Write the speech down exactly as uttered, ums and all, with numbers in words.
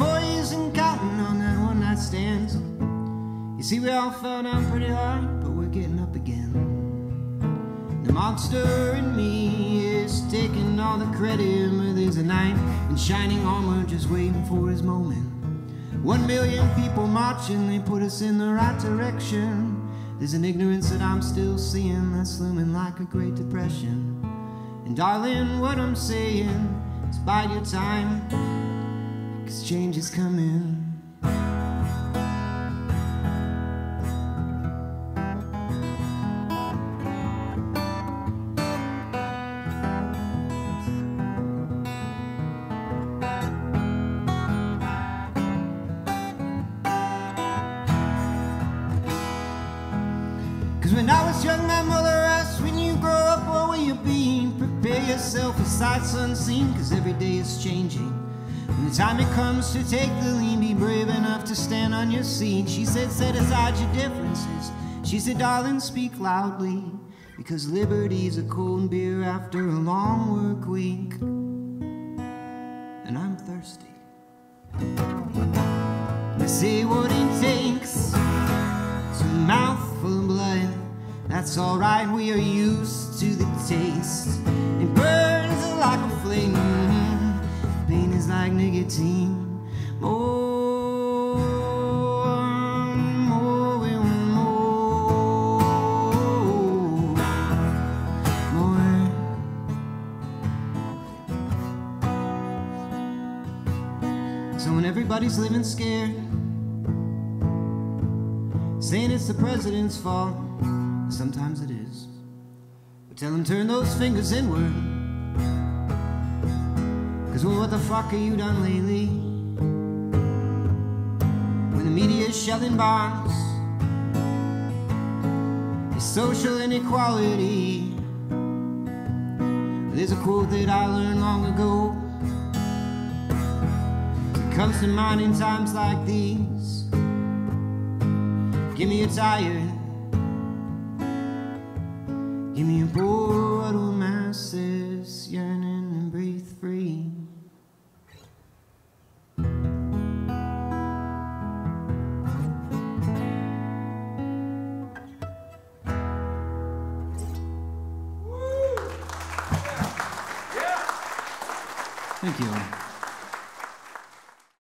four years in cotton on that one night stand. You see, we all fell down pretty hard, but we're getting up again. The monster in me is taking all the credit, but there's a knight in shining armor just waiting for his moment. One million people marching, they put us in the right direction. There's an ignorance that I'm still seeing that's looming like a Great Depression. And darling, what I'm saying is bide your time, 'cause change is coming. Cause when I was young, my mother asked, when you grow up, what will you be? Prepare yourself for sights unseen, cause every day is changing. When the time it comes to take the lead, be brave enough to stand on your seat. She said, set aside your differences. She said, darling, speak loudly, because liberty's a cold beer after a long work week. And I'm thirsty. They say what it takes, it's a mouthful of blood. That's alright, we are used to the taste. It burns like a flame, pain is like nicotine. More, more and more, more. So when everybody's living scared, saying it's the president's fault, sometimes it is, but tell him turn those fingers inward. 'Cause well, what the fuck are you done lately? When the media's shelling bombs, it's social inequality. There's a quote that I learned long ago, it comes to mind in times like these. Give me a tire, give me a board with masses yearning and breathe free. Woo! Yeah. Yeah. Thank you all.